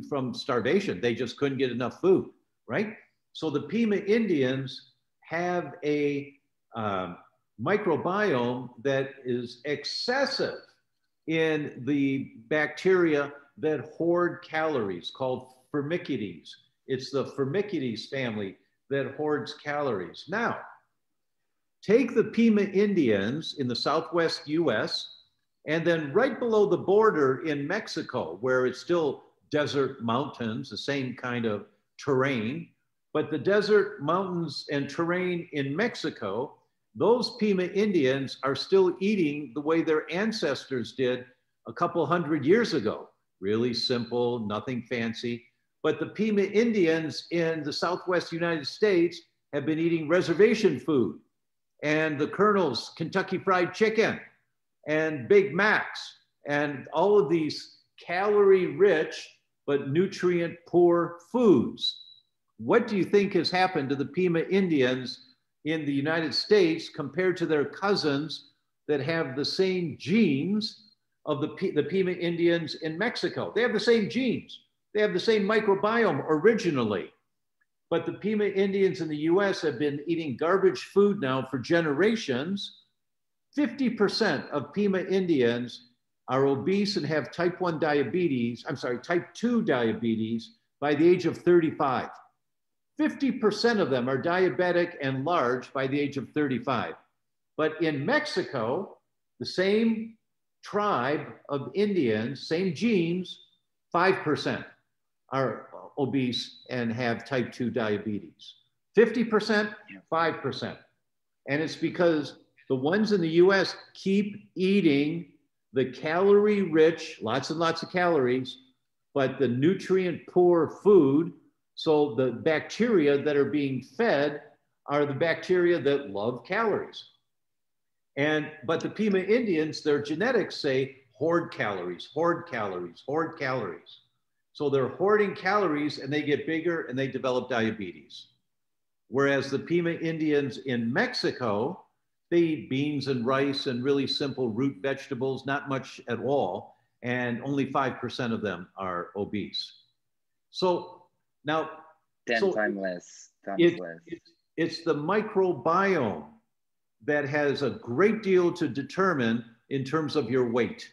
from starvation. They just couldn't get enough food, right? So the Pima Indians have a um, microbiome that is excessive in the bacteria that hoard calories called Firmicutes. It's the Firmicutes family that hoards calories. Now, take the Pima Indians in the southwest U S and then right below the border in Mexico, where it's still desert mountains, the same kind of terrain, but the desert mountains and terrain in Mexico, those Pima Indians are still eating the way their ancestors did a couple hundred years ago. Really simple, nothing fancy. But the Pima Indians in the Southwest United States have been eating reservation food and the Colonel's Kentucky Fried Chicken and Big Macs and all of these calorie-rich but nutrient-poor foods. What do you think has happened to the Pima Indians in the United States compared to their cousins that have the same genes of the, P the Pima Indians in Mexico? They have the same genes. They have the same microbiome originally. But the Pima Indians in the U S have been eating garbage food now for generations. fifty percent of Pima Indians are obese and have type one diabetes, I'm sorry, type two diabetes by the age of thirty-five. fifty percent of them are diabetic and large by the age of thirty-five. But in Mexico, the same tribe of Indians, same genes, five percent are obese and have type two diabetes. fifty percent, five percent. And it's because the ones in the U S keep eating the calorie-rich, lots and lots of calories, but the nutrient-poor food. So the bacteria that are being fed are the bacteria that love calories. And, but the Pima Indians, their genetics say, hoard calories, hoard calories, hoard calories. So they're hoarding calories and they get bigger and they develop diabetes. Whereas the Pima Indians in Mexico, they eat beans and rice and really simple root vegetables, not much at all. And only five percent of them are obese. So, Now, ten so times less. Times it, less. It, it's the microbiome that has a great deal to determine in terms of your weight.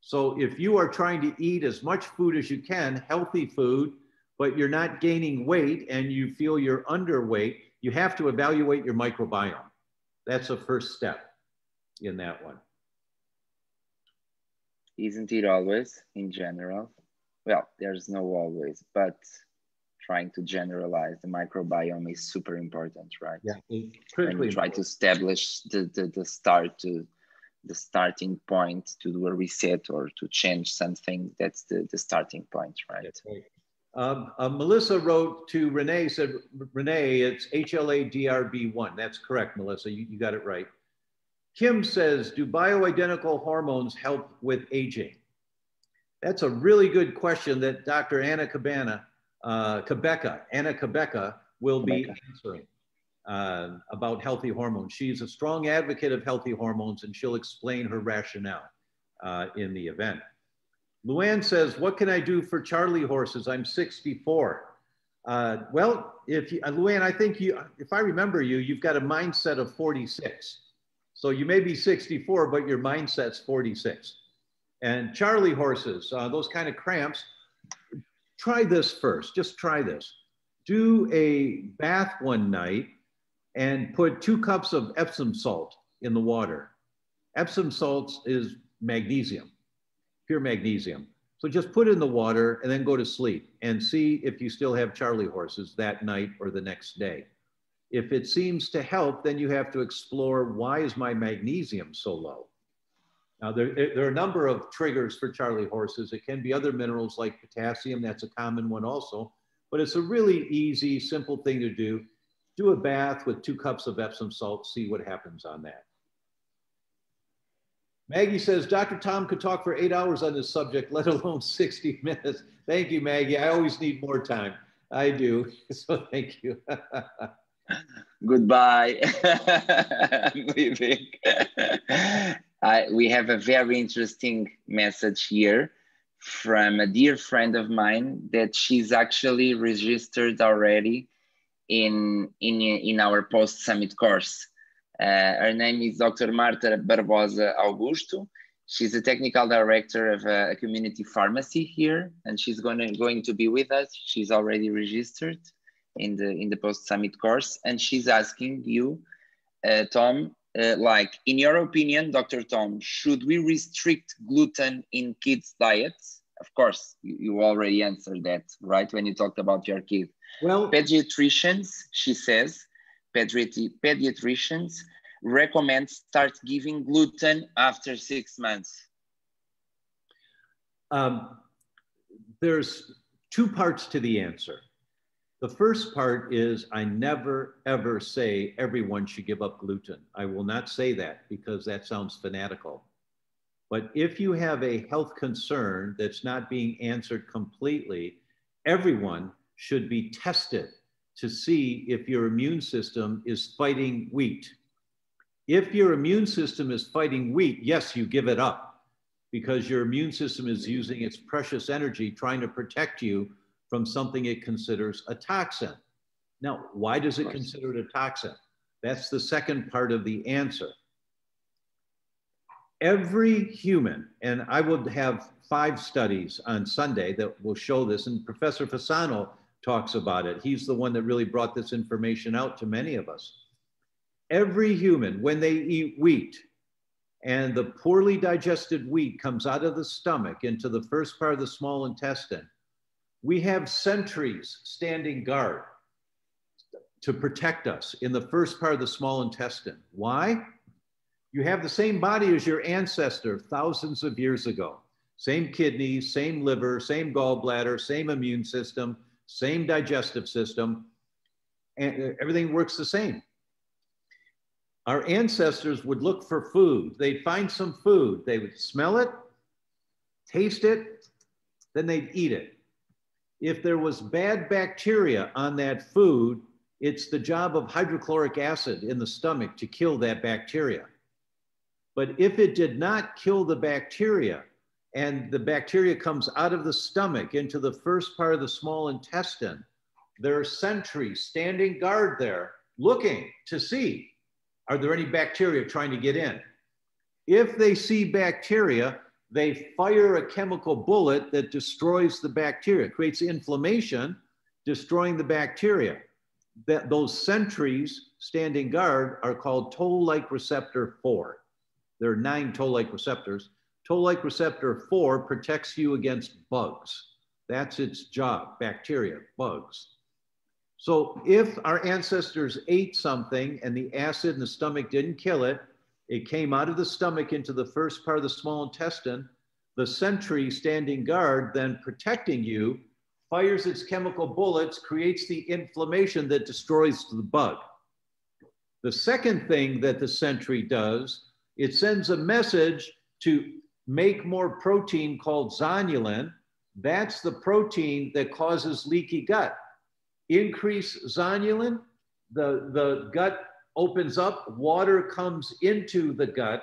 So if you are trying to eat as much food as you can, healthy food, but you're not gaining weight and you feel you're underweight, you have to evaluate your microbiome. That's a first step in that one. Isn't it always in general? Well, there's no always, but trying to generalize the microbiome is super important, right? Yeah, it's critically important. And try to establish the, the, the start to the starting point to do a reset or to change something. That's the, the starting point, right? That's right. Um, uh, Melissa wrote to Renee, said, Renee, it's H L A D R B one. That's correct, Melissa, you, you got it right. Kim says, do bioidentical hormones help with aging? That's a really good question that Doctor Anna Cabana Uh, Cabecca, Anna Cabecca will be answering uh, about healthy hormones. She's a strong advocate of healthy hormones and she'll explain her rationale uh, in the event. Luann says, what can I do for Charlie horses? I'm sixty-four. Uh, well, if you, uh, Luann, I think you, if I remember you, you've got a mindset of forty-six. So you may be sixty-four, but your mindset's forty-six. And Charlie horses, uh, those kind of cramps, try this first, just try this. Do a bath one night and put two cups of Epsom salt in the water. Epsom salts is magnesium, pure magnesium. So just put it in the water and then go to sleep and see if you still have Charlie horses that night or the next day. If it seems to help, then you have to explore, why is my magnesium so low? Now, there, there are a number of triggers for Charlie horses. It can be other minerals like potassium. That's a common one also. But it's a really easy, simple thing to do. Do a bath with two cups of Epsom salt. See what happens on that. Maggie says, Doctor Tom could talk for eight hours on this subject, let alone sixty minutes. Thank you, Maggie. I always need more time. I do. So thank you. Goodbye. I'm leaving. I, we have a very interesting message here from a dear friend of mine that she's actually registered already in, in, in our post-summit course. Uh, her name is Doctor Marta Barbosa Augusto. She's a technical director of a, a community pharmacy here, and she's gonna, going to be with us. She's already registered in the, in the post-summit course, and she's asking you, uh, Tom, Uh, like, in your opinion, Doctor Tom, should we restrict gluten in kids' diets? of course, you already answered that, right? When you talked about your kid. Well, pediatricians, she says, pedi pediatricians recommend start giving gluten after six months. Um, there's two parts to the answer. The first part is I never, ever say everyone should give up gluten. I will not say that because that sounds fanatical. But if you have a health concern that's not being answered completely, everyone should be tested to see if your immune system is fighting wheat. If your immune system is fighting wheat, yes, you give it up because your immune system is using its precious energy trying to protect you from something it considers a toxin. Now, why does it consider it a toxin? That's the second part of the answer. Every human, and I will have five studies on Sunday that will show this, and Professor Fasano talks about it. He's the one that really brought this information out to many of us. Every human, when they eat wheat, and the poorly digested wheat comes out of the stomach into the first part of the small intestine, we have sentries standing guard to protect us in the first part of the small intestine. Why? You have the same body as your ancestor thousands of years ago. Same kidneys, same liver, same gallbladder, same immune system, same digestive system, and everything works the same. Our ancestors would look for food. They'd find some food. They would smell it, taste it, then they'd eat it. If there was bad bacteria on that food, it's the job of hydrochloric acid in the stomach to kill that bacteria. But if it did not kill the bacteria, and the bacteria comes out of the stomach into the first part of the small intestine, there are sentries standing guard there looking to see, are there any bacteria trying to get in? If they see bacteria, they fire a chemical bullet that destroys the bacteria, creates inflammation, destroying the bacteria. That those sentries standing guard are called toll-like receptor four. There are nine toll-like receptors. Toll-like receptor four protects you against bugs. That's its job, bacteria, bugs. So if our ancestors ate something and the acid in the stomach didn't kill it, it came out of the stomach into the first part of the small intestine. The sentry standing guard, then protecting you, fires its chemical bullets, creates the inflammation that destroys the bug. The second thing that the sentry does, it sends a message to make more protein called zonulin. That's the protein that causes leaky gut. Increase zonulin, the, the gut opens up, water comes into the gut,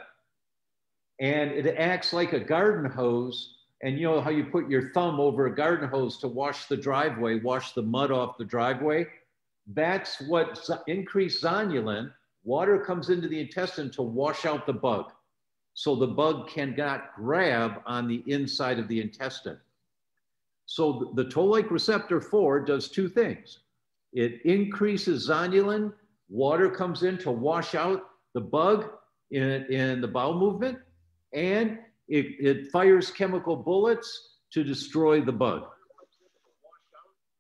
and it acts like a garden hose. And you know how you put your thumb over a garden hose to wash the driveway, wash the mud off the driveway? That's what increased zonulin, water comes into the intestine to wash out the bug. So the bug cannot grab on the inside of the intestine. So the toll-like receptor four does two things. It increases zonulin, water comes in to wash out the bug in, in the bowel movement, and it, it fires chemical bullets to destroy the bug.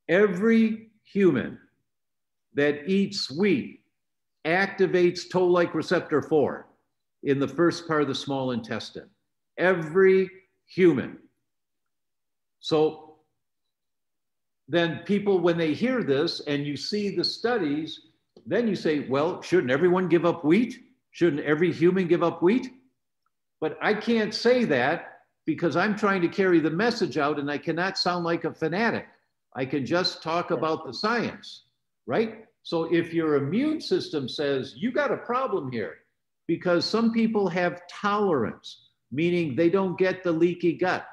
Every human that eats wheat activates toll-like receptor four in the first part of the small intestine. Every human. So then people, when they hear this and you see the studies, then you say, well, shouldn't everyone give up wheat? Shouldn't every human give up wheat? But I can't say that because I'm trying to carry the message out and I cannot sound like a fanatic. I can just talk about the science, right? So if your immune system says, you got a problem here, because some people have tolerance, meaning they don't get the leaky gut.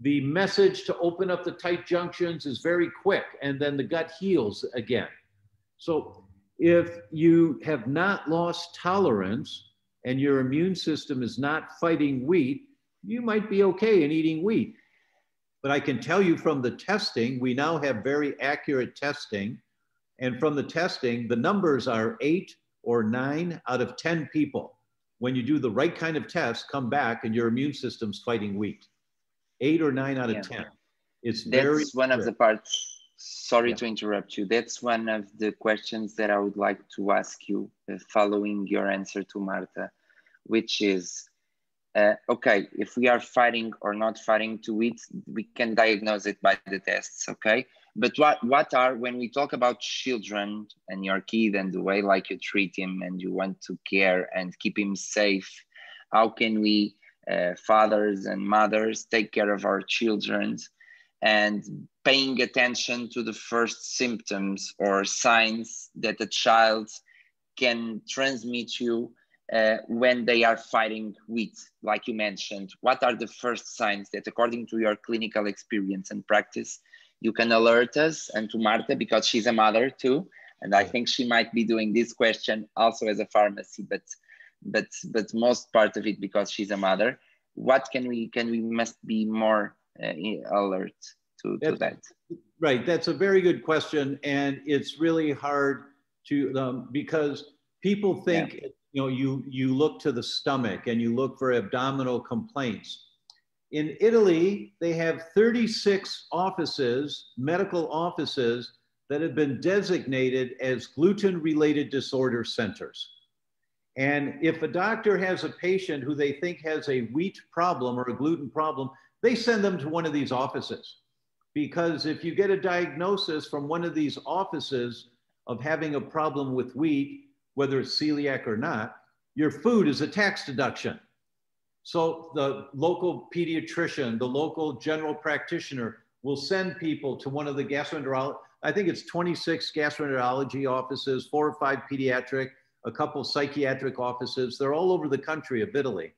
The message to open up the tight junctions is very quick and then the gut heals again. So if you have not lost tolerance and your immune system is not fighting wheat, you might be okay in eating wheat. But I can tell you from the testing, we now have very accurate testing. And from the testing, the numbers are eight or nine out of ten people, when you do the right kind of test, come back and your immune system's fighting wheat. eight or nine out yeah. of ten. It's That's very one rare. of the parts. Sorry yeah. to interrupt you. That's one of the questions that I would like to ask you uh, following your answer to Marta, which is, uh, okay, if we are fighting or not fighting to it, we can diagnose it by the tests, okay? But what, what are, when we talk about children and your kid and the way like you treat him and you want to care and keep him safe, how can we, uh, fathers and mothers, take care of our children and paying attention to the first symptoms or signs that a child can transmit you uh, when they are fighting with, like you mentioned, what are the first signs that according to your clinical experience and practice, you can alert us and to Marta because she's a mother too. And I think she might be doing this question also as a pharmacy, but but but most part of it because she's a mother. What can we, can we must be more uh, alert to, to that? Right, that's a very good question. And it's really hard to, um, because people think, yeah. you know, you, you look to the stomach and you look for abdominal complaints. In Italy, they have thirty-six offices, medical offices, that have been designated as gluten-related disorder centers. And if a doctor has a patient who they think has a wheat problem or a gluten problem, they send them to one of these offices. Because if you get a diagnosis from one of these offices of having a problem with wheat, whether it's celiac or not, your food is a tax deduction. So the local pediatrician, the local general practitioner will send people to one of the gastroenterology, I think it's twenty-six gastroenterology offices, four or five pediatric, a couple psychiatric offices. They're all over the country of Italy.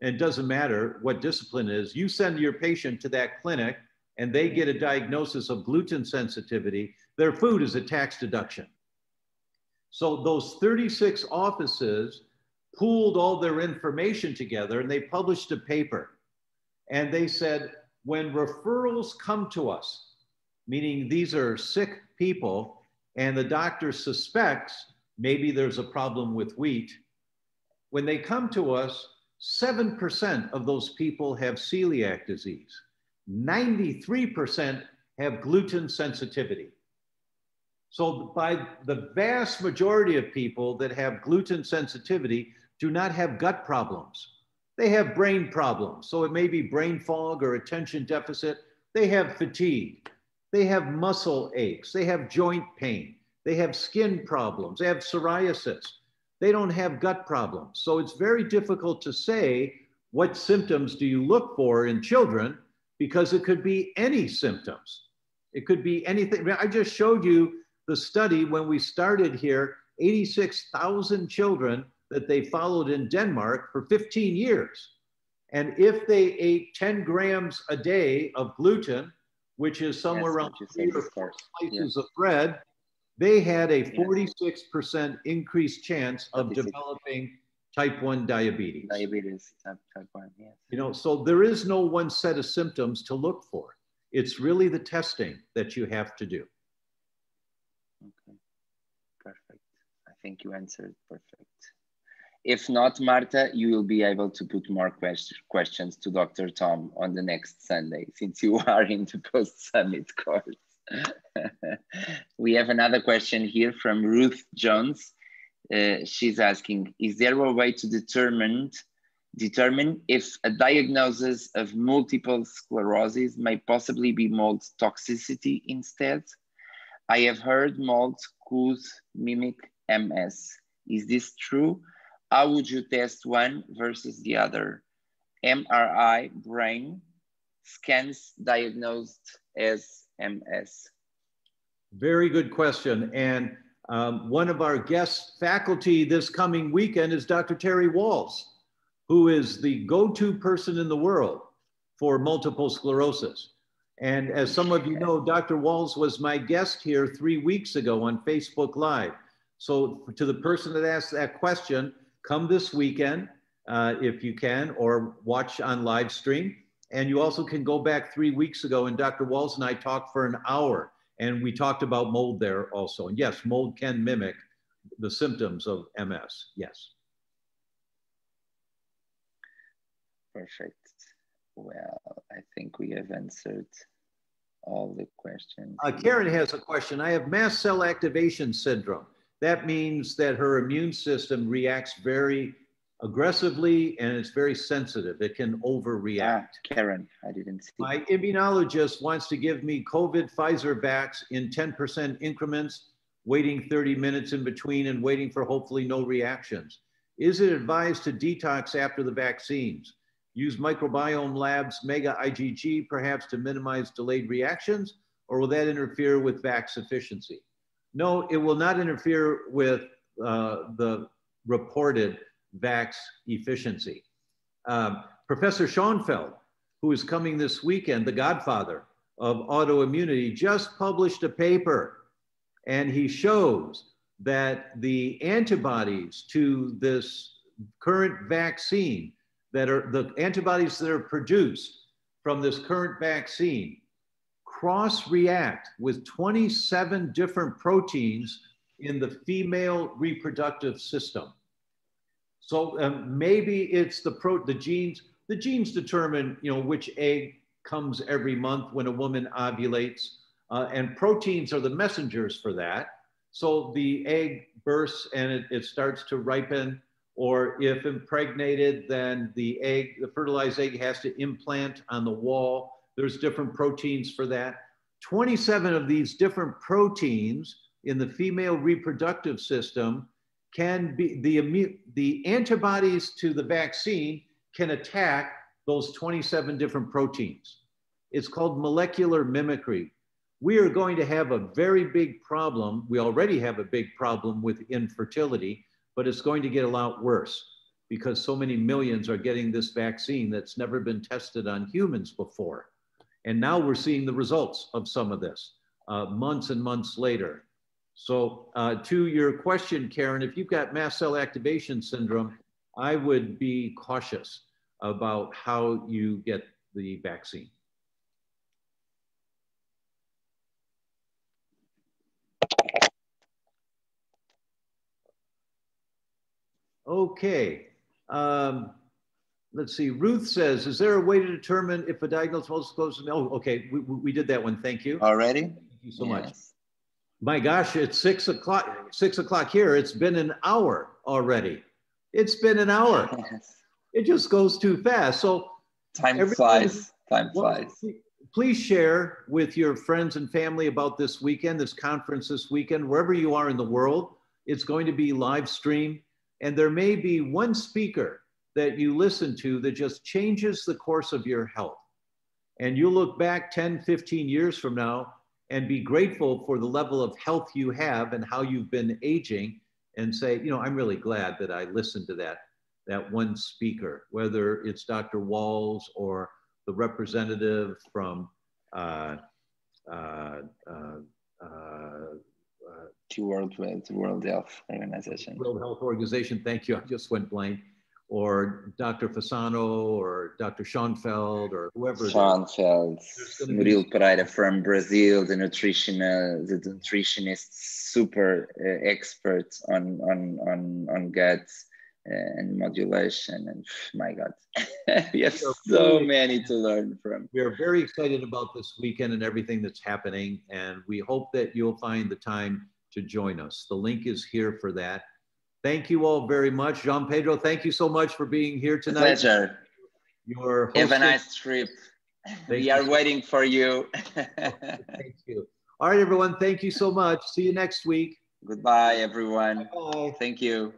And it doesn't matter what discipline it is. You send your patient to that clinic and they get a diagnosis of gluten sensitivity. Their food is a tax deduction. So those thirty-six offices pooled all their information together and they published a paper. And they said, when referrals come to us, meaning these are sick people and the doctor suspects maybe there's a problem with wheat, when they come to us, seven percent of those people have celiac disease. ninety-three percent have gluten sensitivity. So by the vast majority of people that have gluten sensitivity do not have gut problems. They have brain problems. So it may be brain fog or attention deficit. They have fatigue. They have muscle aches. They have joint pain. They have skin problems. They have psoriasis. They don't have gut problems. So it's very difficult to say what symptoms do you look for in children because it could be any symptoms. It could be anything. I just showed you the study when we started here, eighty-six thousand children that they followed in Denmark for fifteen years. And if they ate ten grams a day of gluten, which is somewhere around three or four slices of bread, they had a forty-six percent increased chance of developing type one diabetes. Diabetes, type one, yeah. You know, so there is no one set of symptoms to look for. It's really the testing that you have to do. Okay, perfect. I think you answered perfect. If not, Marta, you will be able to put more quest questions to Doctor Tom on the next Sunday, since you are in the post-summit course. We have another question here from Ruth Jones. Uh, she's asking, is there a way to determine, determine if a diagnosis of multiple sclerosis may possibly be mold toxicity instead? I have heard mold could mimic M S. Is this true? How would you test one versus the other? M R I brain scans diagnosed as M S? Very good question. And um, one of our guest faculty this coming weekend is Doctor Terry Wahls, who is the go-to person in the world for multiple sclerosis. And as some of you know, Doctor Wahls was my guest here three weeks ago on Facebook Live. So to the person that asked that question, come this weekend uh, if you can, or watch on live stream. And you also can go back three weeks ago and Doctor Wahls and I talked for an hour and we talked about mold there also. And yes, mold can mimic the symptoms of M S, yes. Perfect. Well, I think we have answered all the questions. Uh, Karen has a question. I have mast cell activation syndrome. That means that her immune system reacts very aggressively and it's very sensitive. It can overreact. Ah, Karen, I didn't see. My immunologist wants to give me COVID Pfizer vax in ten percent increments, waiting thirty minutes in between and waiting for hopefully no reactions. Is it advised to detox after the vaccines? Use Microbiome Labs, Mega I G G, perhaps to minimize delayed reactions, or will that interfere with vax efficiency? No, it will not interfere with uh, the reported vax efficiency. Um, Professor Schoenfeld, who is coming this weekend, the godfather of autoimmunity, just published a paper, and he shows that the antibodies to this current vaccine that are the antibodies that are produced from this current vaccine cross-react with twenty-seven different proteins in the female reproductive system. So um, maybe it's the, pro the genes, the genes determine, you know, which egg comes every month when a woman ovulates, uh, and proteins are the messengers for that. So the egg bursts and it, it starts to ripen, or if impregnated, then the egg, the fertilized egg has to implant on the wall. There's different proteins for that. twenty-seven of these different proteins in the female reproductive system can be, the, immune, the antibodies to the vaccine can attack those twenty-seven different proteins. It's called molecular mimicry. We are going to have a very big problem. We already have a big problem with infertility, but it's going to get a lot worse because so many millions are getting this vaccine that's never been tested on humans before. And now we're seeing the results of some of this uh, months and months later. So uh, to your question, Karen, if you've got mast cell activation syndrome, I would be cautious about how you get the vaccine. Okay, um, let's see, Ruth says, is there a way to determine if a diagnosis is close to, oh, okay, we, we did that one, thank you. Already? Thank you so yes. much. My gosh, it's six o'clock, six o'clock here, it's been an hour already. It's been an hour. Yes. It just goes too fast, so. Time flies, time flies. Please share with your friends and family about this weekend, this conference this weekend, wherever you are in the world. It's going to be live streamed. And there may be one speaker that you listen to that just changes the course of your health. And you look back ten, fifteen years from now and be grateful for the level of health you have and how you've been aging and say, you know, I'm really glad that I listened to that, that one speaker, whether it's Doctor Wahls or the representative from uh, uh, uh, uh, Uh, to World, to World Health Organization. World Health Organization, thank you, I just went blank. Or Doctor Fasano, or Doctor Schoenfeld, or whoever. Schoenfeld, Murilo Pereira from Brazil, the, nutritional, the nutritionist, super uh, expert on, on, on, on gut and modulation, and my God, we have so, so many to learn from. We are very excited about this weekend and everything that's happening, and we hope that you'll find the time to join us. The link is here for that. Thank you all very much. João Pedro, thank you so much for being here tonight. Pleasure. Your have a nice trip. Thank we you. are waiting for you. Thank you. All right, everyone, thank you so much. See you next week. Goodbye, everyone. Bye. Thank you.